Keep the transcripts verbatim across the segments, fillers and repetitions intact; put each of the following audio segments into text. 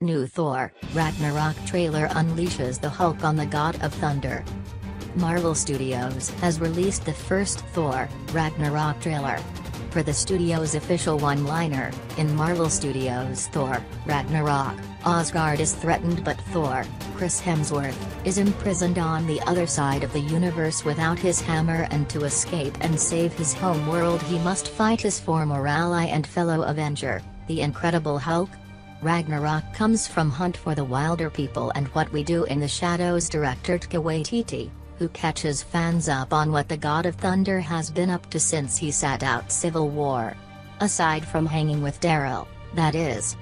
New Thor: Ragnarok trailer unleashes the Hulk on the God of Thunder. Marvel Studios has released the first Thor: Ragnarok trailer. For the studio's official one-liner, in Marvel Studios' Thor: Ragnarok, Asgard is threatened but Thor, Chris Hemsworth, is imprisoned on the other side of the universe without his hammer, and to escape and save his home world he must fight his former ally and fellow Avenger, the Incredible Hulk. Ragnarok comes from Hunt for the Wilderpeople and What We Do in the Shadows director Taika Waititi, who catches fans up on what the God of Thunder has been up to since he sat out Civil War. Aside from hanging with Darryl, that is.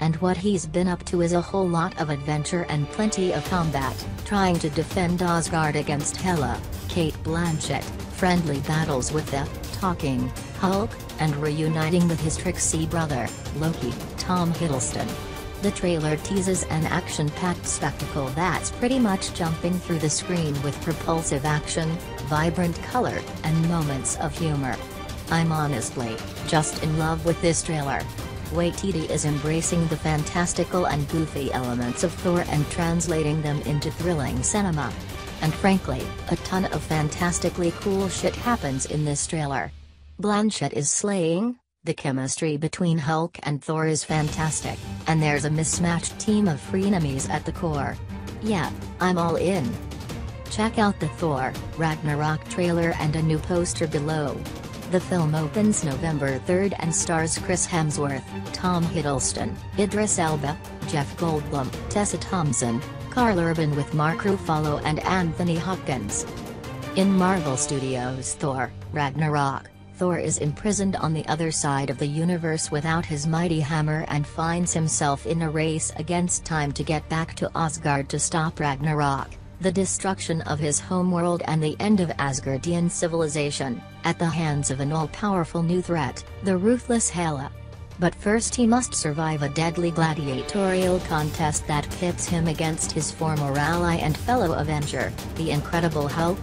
And what he's been up to is a whole lot of adventure and plenty of combat, trying to defend Asgard against Hela, Cate Blanchett, friendly battles with the Talking Hulk, and reuniting with his tricksy brother, Loki, Tom Hiddleston. The trailer teases an action-packed spectacle that's pretty much jumping through the screen with propulsive action, vibrant color, and moments of humor. I'm honestly just in love with this trailer. Waititi is embracing the fantastical and goofy elements of Thor and translating them into thrilling cinema. And frankly, a ton of fantastically cool shit happens in this trailer. Blanchett is slaying, the chemistry between Hulk and Thor is fantastic, and there's a mismatched team of frenemies at the core. Yeah, I'm all in. Check out the Thor: Ragnarok trailer and a new poster below. The film opens November third and stars Chris Hemsworth, Tom Hiddleston, Idris Elba, Jeff Goldblum, Tessa Thompson, Karl Urban with Mark Ruffalo and Anthony Hopkins. In Marvel Studios' Thor: Ragnarok, Thor is imprisoned on the other side of the universe without his mighty hammer and finds himself in a race against time to get back to Asgard to stop Ragnarok, the destruction of his homeworld and the end of Asgardian civilization, at the hands of an all-powerful new threat, the ruthless Hela. But first he must survive a deadly gladiatorial contest that pits him against his former ally and fellow Avenger, the Incredible Hulk.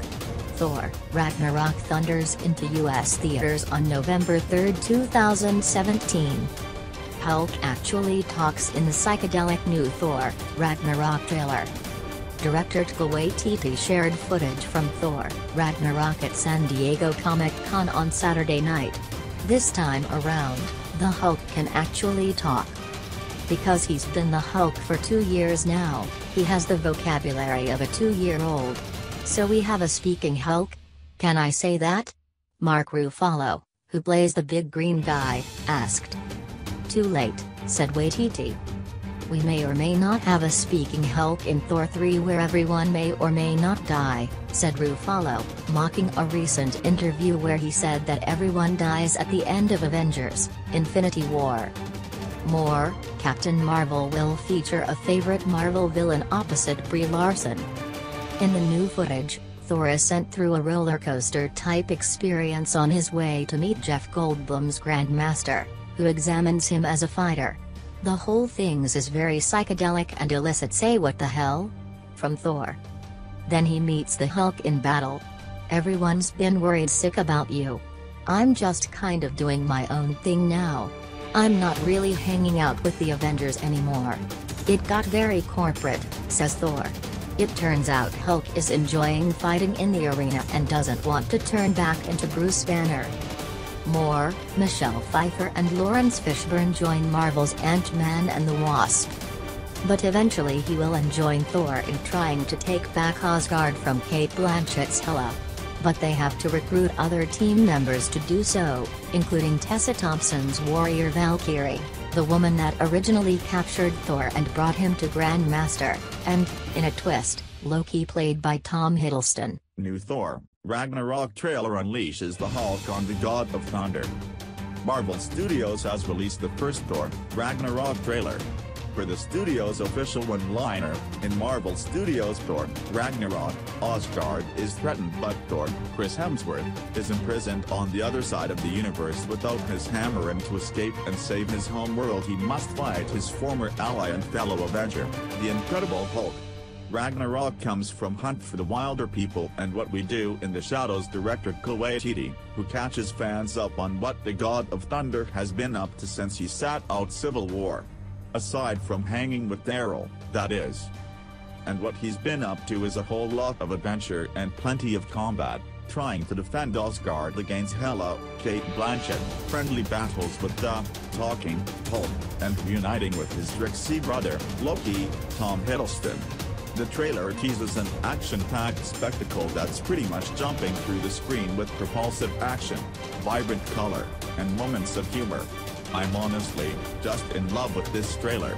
Thor: Ragnarok thunders into U S theaters on November third, two thousand seventeen. Hulk actually talks in the psychedelic new Thor: Ragnarok trailer. Director Taika Waititi shared footage from Thor: Ragnarok at San Diego Comic-Con on Saturday night. This time around, the Hulk can actually talk. Because he's been the Hulk for two years now, he has the vocabulary of a two-year-old. So we have a speaking Hulk? Can I say that? Mark Ruffalo, who plays the big green guy, asked. Too late, said Waititi. We may or may not have a speaking Hulk in Thor three where everyone may or may not die, said Ruffalo, mocking a recent interview where he said that everyone dies at the end of Avengers: Infinity War. More, Captain Marvel will feature a favorite Marvel villain opposite Brie Larson. In the new footage, Thor is sent through a roller coaster type experience on his way to meet Jeff Goldblum's Grandmaster, who examines him as a fighter. The whole things is very psychedelic and illicit. Say what the hell? From Thor. Then he meets the Hulk in battle. Everyone's been worried sick about you. I'm just kind of doing my own thing now. I'm not really hanging out with the Avengers anymore. It got very corporate, says Thor. It turns out Hulk is enjoying fighting in the arena and doesn't want to turn back into Bruce Banner. More, Michelle Pfeiffer and Lawrence Fishburne join Marvel's Ant-Man and the Wasp. But eventually he will join Thor in trying to take back Asgard from Cate Blanchett's Hela. But they have to recruit other team members to do so, including Tessa Thompson's warrior Valkyrie, the woman that originally captured Thor and brought him to Grandmaster, and, in a twist, Loki played by Tom Hiddleston. New Thor: Ragnarok trailer unleashes the Hulk on the God of Thunder. Marvel Studios has released the first Thor: Ragnarok trailer. For the studio's official one-liner, in Marvel Studios' Thor: Ragnarok, Asgard is threatened but Thor, Chris Hemsworth, is imprisoned on the other side of the universe without his hammer, and to escape and save his home world he must fight his former ally and fellow Avenger, the Incredible Hulk. Ragnarok comes from Hunt for the Wilderpeople and What We Do in the Shadows director Taika Waititi, who catches fans up on what the God of Thunder has been up to since he sat out Civil War. Aside from hanging with Darryl, that is. And what he's been up to is a whole lot of adventure and plenty of combat, trying to defend Asgard against Hela, Cate Blanchett, friendly battles with the Talking Hulk, and reuniting with his tricksy brother, Loki, Tom Hiddleston. The trailer teases an action-packed spectacle that's pretty much jumping through the screen with propulsive action, vibrant color, and moments of humor. I'm honestly just in love with this trailer.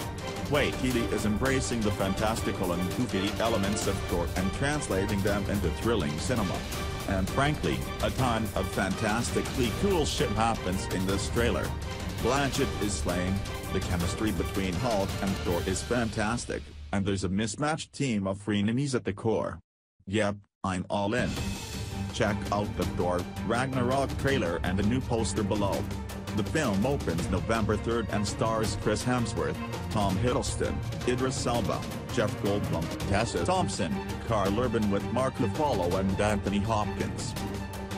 Waititi is embracing the fantastical and goofy elements of Thor and translating them into thrilling cinema. And frankly, a ton of fantastically cool shit happens in this trailer. Blanchett is slaying, the chemistry between Hulk and Thor is fantastic, and there's a mismatched team of frenemies at the core. Yep, I'm all in. Check out the Thor: Ragnarok trailer and the new poster below. The film opens November third and stars Chris Hemsworth, Tom Hiddleston, Idris Elba, Jeff Goldblum, Tessa Thompson, Karl Urban with Mark Ruffalo and Anthony Hopkins.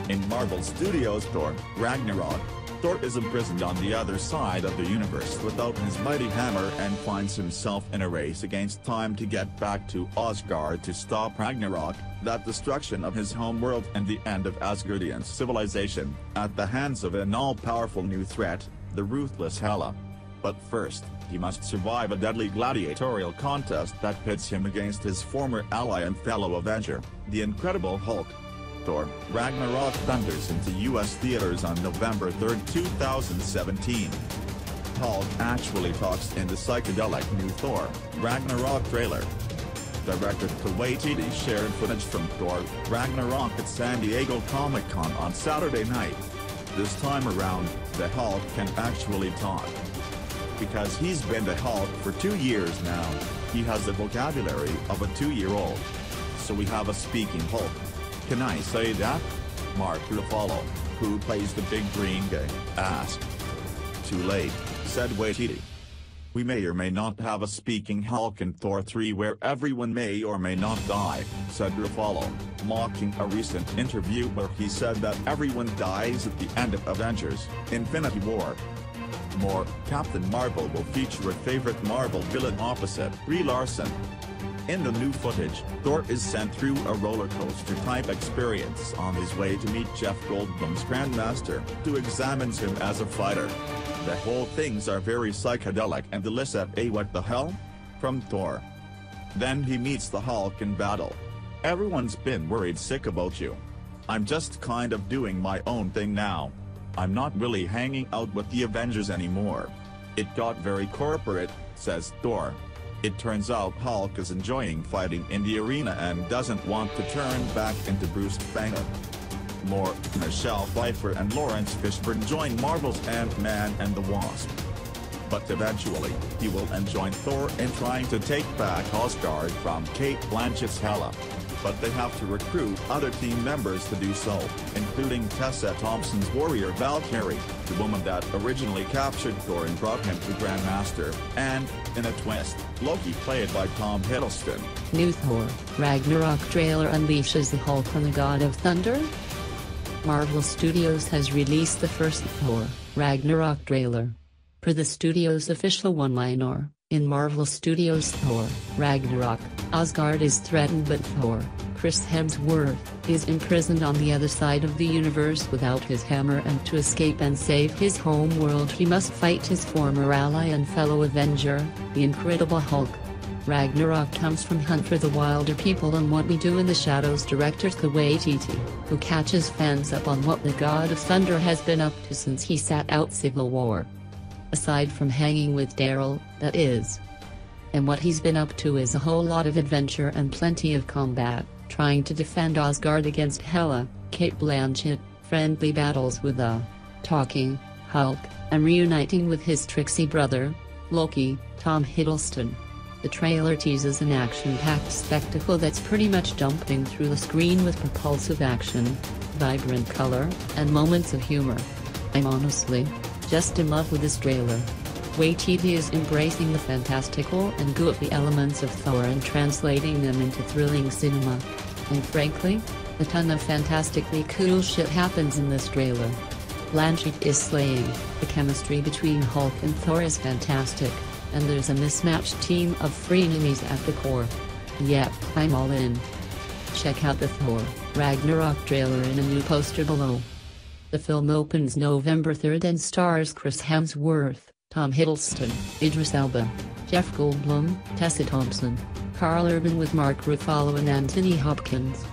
In Marvel Studios' Thor: Ragnarok, Thor is imprisoned on the other side of the universe without his mighty hammer and finds himself in a race against time to get back to Asgard to stop Ragnarok, that destruction of his homeworld and the end of Asgardian civilization, at the hands of an all-powerful new threat, the ruthless Hela. But first, he must survive a deadly gladiatorial contest that pits him against his former ally and fellow Avenger, the Incredible Hulk. Thor: Ragnarok thunders into U S theaters on November third, two thousand seventeen. Hulk actually talks in the psychedelic new Thor: Ragnarok trailer. Director Taika Waititi shared footage from Thor: Ragnarok at San Diego Comic-Con on Saturday night. This time around, the Hulk can actually talk. Because he's been the Hulk for two years now, he has the vocabulary of a two-year-old. So we have a speaking Hulk. Can I say that? Mark Ruffalo, who plays the big green guy, asked. Too late, said Waititi. We may or may not have a speaking Hulk in Thor three where everyone may or may not die, said Ruffalo, mocking a recent interview where he said that everyone dies at the end of Avengers: Infinity War. More, Captain Marvel will feature a favorite Marvel villain opposite Brie Larson. In the new footage, Thor is sent through a roller coaster type experience on his way to meet Jeff Goldblum's Grandmaster, who examines him as a fighter. The whole things are very psychedelic and elicit a what the hell? From Thor. Then he meets the Hulk in battle. Everyone's been worried sick about you. I'm just kind of doing my own thing now. I'm not really hanging out with the Avengers anymore. It got very corporate, says Thor. It turns out Hulk is enjoying fighting in the arena and doesn't want to turn back into Bruce Banner. More, Michelle Pfeiffer and Lawrence Fishburne join Marvel's Ant-Man and the Wasp. But eventually, he will join Thor in trying to take back Asgard from Cate Blanchett's Hela. But they have to recruit other team members to do so, including Tessa Thompson's warrior Valkyrie, the woman that originally captured Thor and brought him to Grandmaster, and, in a twist, Loki played by Tom Hiddleston. New Thor: Ragnarok trailer unleashes the Hulk and the God of Thunder? Marvel Studios has released the first Thor: Ragnarok trailer. Per the studio's official one-liner, in Marvel Studios' Thor: Ragnarok, Asgard is threatened but Thor, Chris Hemsworth, is imprisoned on the other side of the universe without his hammer, and to escape and save his home world he must fight his former ally and fellow Avenger, the Incredible Hulk. Ragnarok comes from Hunt for the Wilderpeople and What We Do in the Shadows director Taika Waititi, who catches fans up on what the God of Thunder has been up to since he sat out Civil War. Aside from hanging with Darryl, that is. And what he's been up to is a whole lot of adventure and plenty of combat, trying to defend Asgard against Hela, Cate Blanchett, friendly battles with the Talking Hulk, and reuniting with his tricksy brother, Loki, Tom Hiddleston. The trailer teases an action-packed spectacle that's pretty much jumping through the screen with propulsive action, vibrant color, and moments of humor. I'm honestly just in love with this trailer. Waititi is embracing the fantastical and goofy elements of Thor and translating them into thrilling cinema. And frankly, a ton of fantastically cool shit happens in this trailer. Blanchett is slaying, the chemistry between Hulk and Thor is fantastic, and there's a mismatched team of frenemies at the core. Yep, I'm all in. Check out the Thor: Ragnarok trailer in a new poster below. The film opens November third and stars Chris Hemsworth, Tom Hiddleston, Idris Elba, Jeff Goldblum, Tessa Thompson, Karl Urban with Mark Ruffalo and Anthony Hopkins.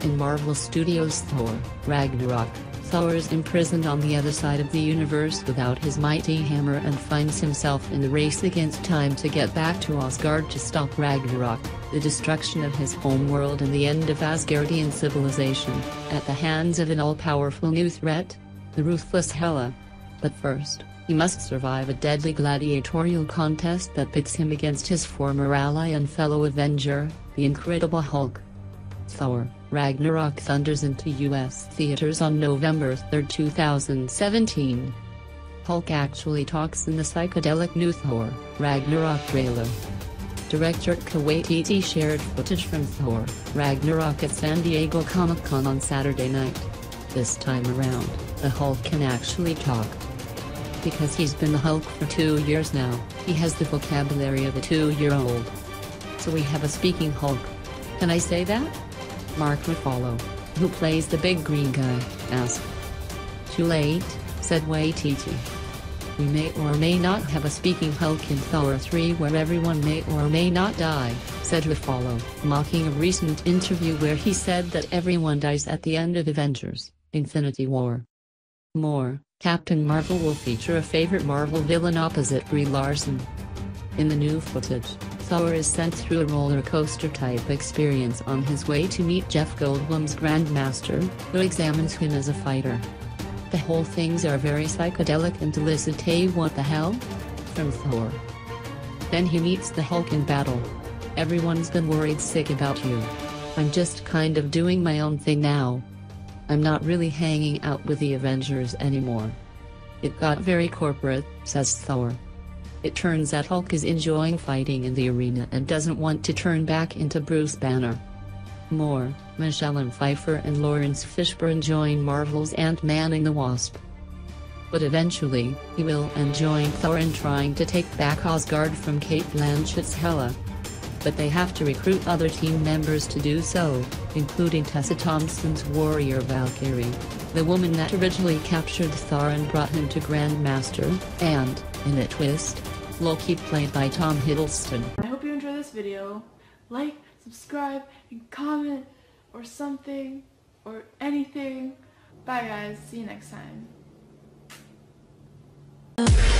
In Marvel Studios' Thor: Ragnarok, Thor is imprisoned on the other side of the universe without his mighty hammer and finds himself in the race against time to get back to Asgard to stop Ragnarok, the destruction of his homeworld and the end of Asgardian civilization, at the hands of an all-powerful new threat, the ruthless Hela. But first, he must survive a deadly gladiatorial contest that pits him against his former ally and fellow Avenger, the Incredible Hulk. Thor: Ragnarok thunders into U S theaters on November third, two thousand seventeen. Hulk actually talks in the psychedelic new Thor: Ragnarok trailer. Director Taika Waititi shared footage from Thor: Ragnarok at San Diego Comic-Con on Saturday night. This time around, the Hulk can actually talk. Because he's been the Hulk for two years now, he has the vocabulary of a two-year-old. So we have a speaking Hulk. Can I say that? Mark Ruffalo, who plays the big green guy, asked. "Too late," said Waititi. We may or may not have a speaking Hulk in Thor three where everyone may or may not die, said Ruffalo, mocking a recent interview where he said that everyone dies at the end of Avengers: Infinity War. More, Captain Marvel will feature a favorite Marvel villain opposite Brie Larson. In the new footage, Thor is sent through a roller coaster type experience on his way to meet Jeff Goldblum's Grandmaster, who examines him as a fighter. The whole things are very psychedelic and elicit what the hell? From Thor. Then he meets the Hulk in battle. Everyone's been worried sick about you. I'm just kind of doing my own thing now. I'm not really hanging out with the Avengers anymore. It got very corporate, says Thor. It turns out Hulk is enjoying fighting in the arena and doesn't want to turn back into Bruce Banner. More, Michelle Pfeiffer and Lawrence Fishburne join Marvel's Ant-Man and the Wasp. But eventually, he will and join Thor in trying to take back Asgard from Cate Blanchett's Hela. But they have to recruit other team members to do so, including Tessa Thompson's warrior Valkyrie, the woman that originally captured Thor and brought him to Grandmaster, and, in a twist, Loki played by Tom Hiddleston. I hope you enjoy this video. Like, subscribe, and comment, or something, or anything. Bye guys, see you next time.